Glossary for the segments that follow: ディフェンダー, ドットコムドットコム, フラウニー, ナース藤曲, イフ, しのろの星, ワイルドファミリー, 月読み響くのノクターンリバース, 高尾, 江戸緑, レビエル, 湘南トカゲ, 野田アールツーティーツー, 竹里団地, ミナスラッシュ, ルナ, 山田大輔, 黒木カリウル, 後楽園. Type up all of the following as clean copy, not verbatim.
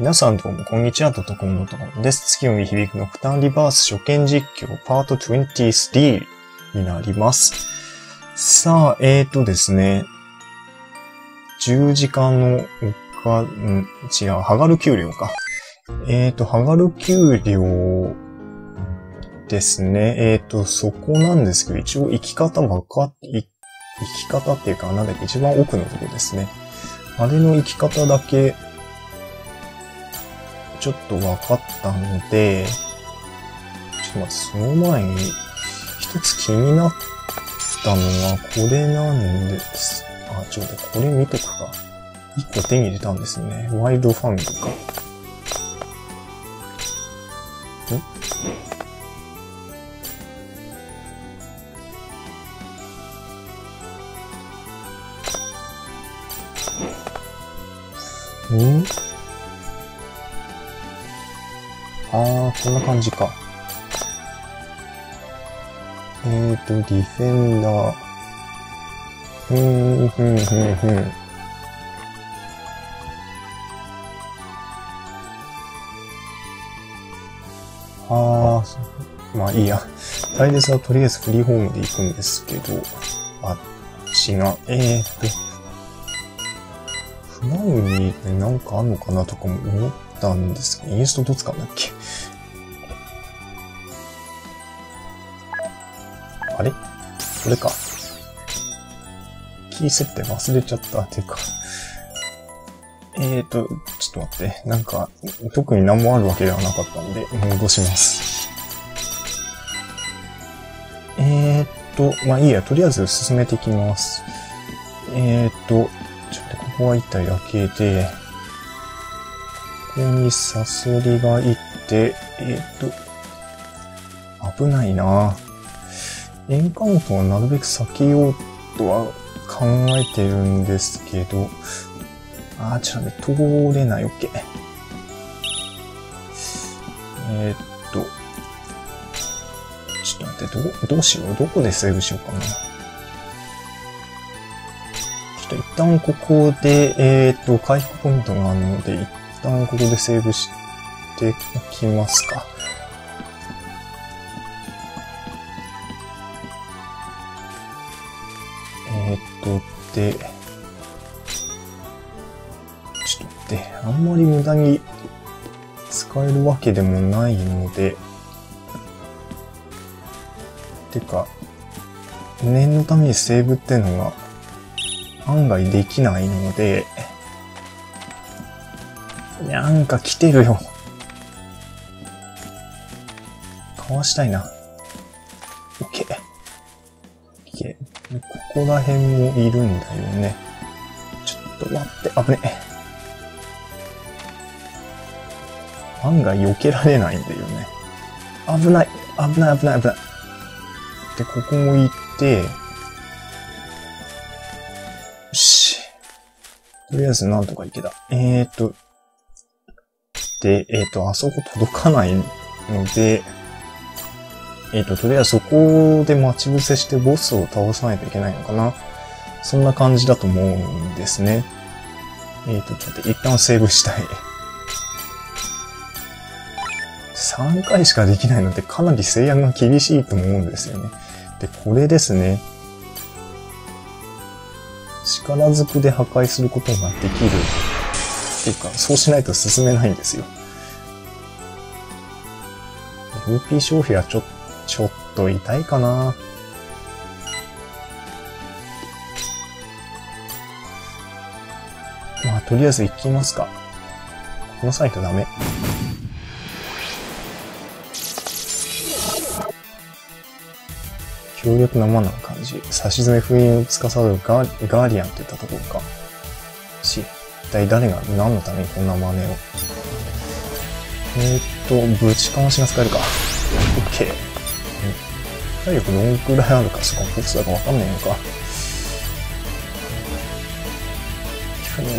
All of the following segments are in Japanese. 皆さんどうもこんにちは、ドットコムドットコムです。月読み響くのノクターンリバース初見実況パート23になります。さあ、ですね。10時間のおか、はがる給料か。はがる給料ですね。そこなんですけど、一応生き方っていうか、なんだっけ、一番奥のとこですね。あれの生き方だけ、ちょっと分かったので、ちょっと待って、その前に、一つ気になったのは、これなんです。あ、ちょっとこれ見とくか。一個手に入れたんですね。ワイルドファミリーか。ん？あー、こんな感じか。ディフェンダー。あー、まあいいや。大烈はとりあえずフリーホームで行くんですけど、あっちが、フラウニーってなんかあんのかなとかも思ったんですけど、インストどう使うんだっけあれこれか。キー設定忘れちゃった。ていうか。ちょっと待って。なんか、特に何もあるわけではなかったんで、戻します。まあいいや。とりあえず進めていきます。ここは一体だけで、ここにサソリがいて、危ないなぁ。エンカウントはなるべく避けようとは考えてるんですけど、あー、ちょっと通れない、OK。ちょっと待って、どうしよう、どこでセーブしようかな。一旦ここで、回復ポイントがあるので、一旦ここでセーブしておきますか。で、ちょっと待って、あんまり無駄に使えるわけでもないので、てか、念のためにセーブってのが、案外できないので、なんか来てるよ。かわしたいな。OK。OK。ここら辺もいるんだよね。ちょっと待って、危ねえ。案外避けられないんだよね。危ない、危ない、危ない、危ない。で、ここも行って、よし。とりあえずなんとかいけた。で、あそこ届かないので、とりあえずそこで待ち伏せしてボスを倒さないといけないのかな。そんな感じだと思うんですね。ちょっと一旦セーブしたい。3回しかできないのでかなり制約が厳しいと思うんですよね。で、これですね。力ずくで破壊することができる。っていうか、そうしないと進めないんですよ。LP 消費はちょっと痛いかな。まあ、とりあえず行きますか。このサイトダメ。強力なマナー感じ。差し詰め封印を司るガーディアンって言ったところか。一体誰が何のためにこんな真似を。ぶちかましが使えるか。OK。体力どんくらいあるか、そこボスだかわかんないのか。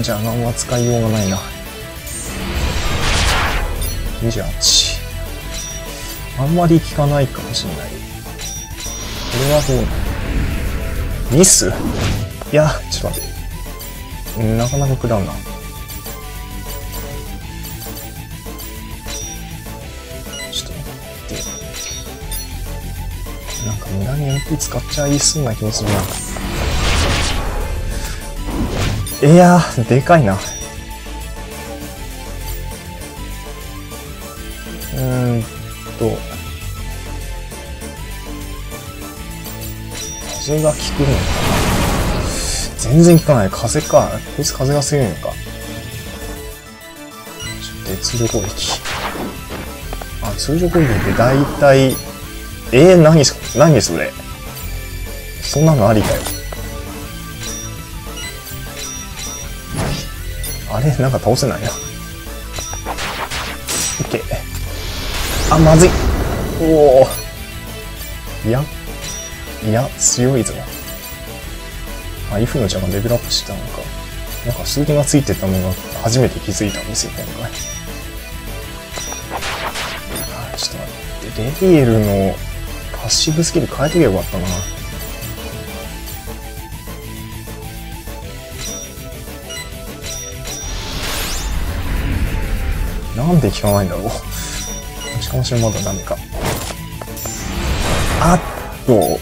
じゃあ何は使いようがないな。28。あんまり効かないかもしれない。これはどうなの？ミス？いや、ちょっと待って。なかなか食らうな。MP 使っちゃいそうな気もするな。いやー、でかいな。風が効くのかな。全然効かない。風か。こいつ風が強いのか。通常攻撃。あ、通常攻撃って大体、何それ。そんなのありかよ。あれなんか倒せないな。OK。あ、まずい。おお。いや、強いぞ。あ、イフのちゃんがレベルアップしたのか。なんか数字がついてたのが初めて気づいたんですよ、今回。あ、ちょっと待って。レビエルのパッシブスキル変えとけばよかったな。なんで効かないんだろう。しかもしれまだダメか。あっと。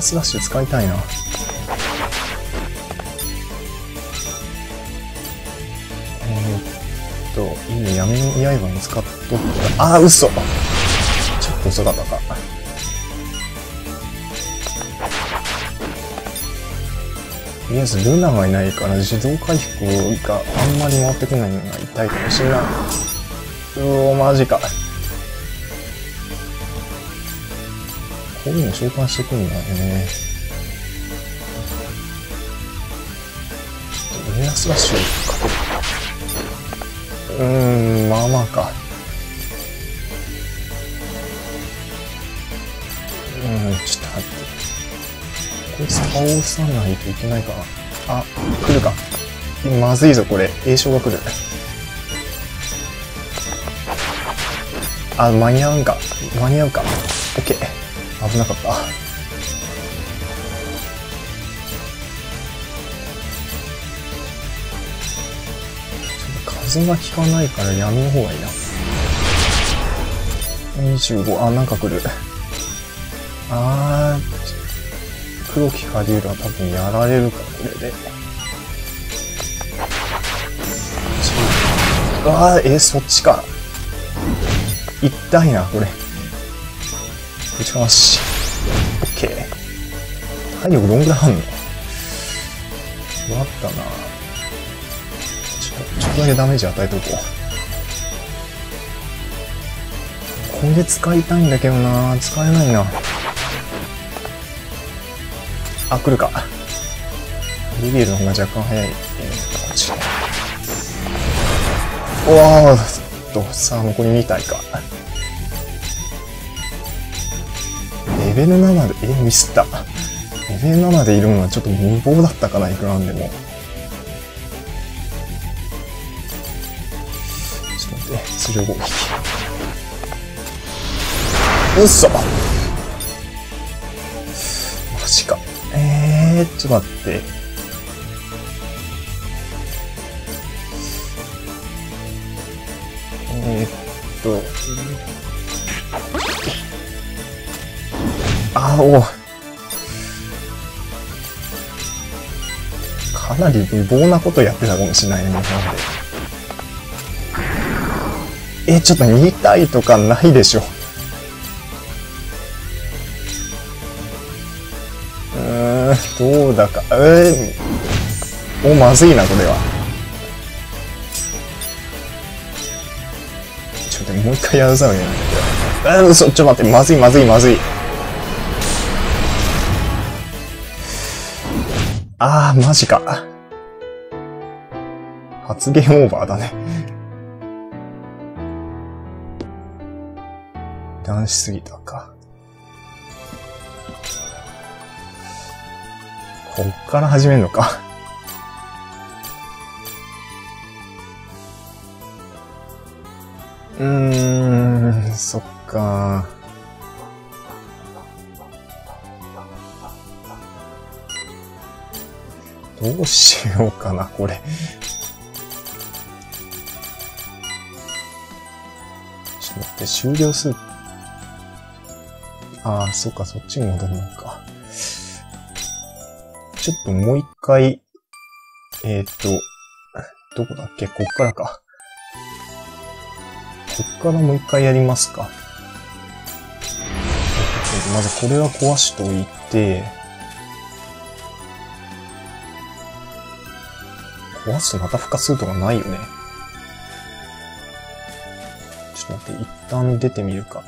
スラッシュ使いたいな。今闇の刃も使っとった。ああ、嘘、ちょっと嘘だったか。とりあえずルナがいないから自動回復があんまり回ってこないのが痛いかもしれない。うお、マジか。こういうの召喚してくるんだね。ちょっとミナスラッシュをかける。まあまあか。ちょっと待って。これ倒さないといけないかな。あ、来るか。まずいぞ、これ。栄翔が来る。あ、間に合うんか。間に合うか。オッケー。危なかった。風が効かないから闇の方がいいな。25、あ、なんか来る。あー、黒木カリウルは多分やられるか、これで。あー、そっちか。痛いな、これ。打ち回し。オッケー。体力どんぐらいあんの？あったな。ちょっとだけダメージ与えとこう。これで使いたいんだけどな。使えないな。あ、来るか。リビエルの方が若干早い。おおっと、さあ残り2体か。レベル7で、ミスった。レベル7でいるものはちょっと無謀だったかな、いくらなんでも。ちょっと待って、通常攻撃。うっそ！マジか。ちょっと待って。お、かなり無謀なことやってたかもしれないね。なんでちょっと2体とかないでしょ。どうだか。お、まずいな、これは。ちょっともう一回やらざるを得ないんだけど。ちょっと待って、まずい。ああ、マジか。発言オーバーだね。乱しすぎたか。こっから始めるのか。そっか。どうしようかな、これ。ちょっと待って、終了するああ、そっか、そっちに戻るのか。ちょっともう一回、どこだっけ？こっからか。こっからもう一回やりますか。まずこれは壊しといて、壊してまた復活するとかないよね。ちょっと待って、一旦出てみるか。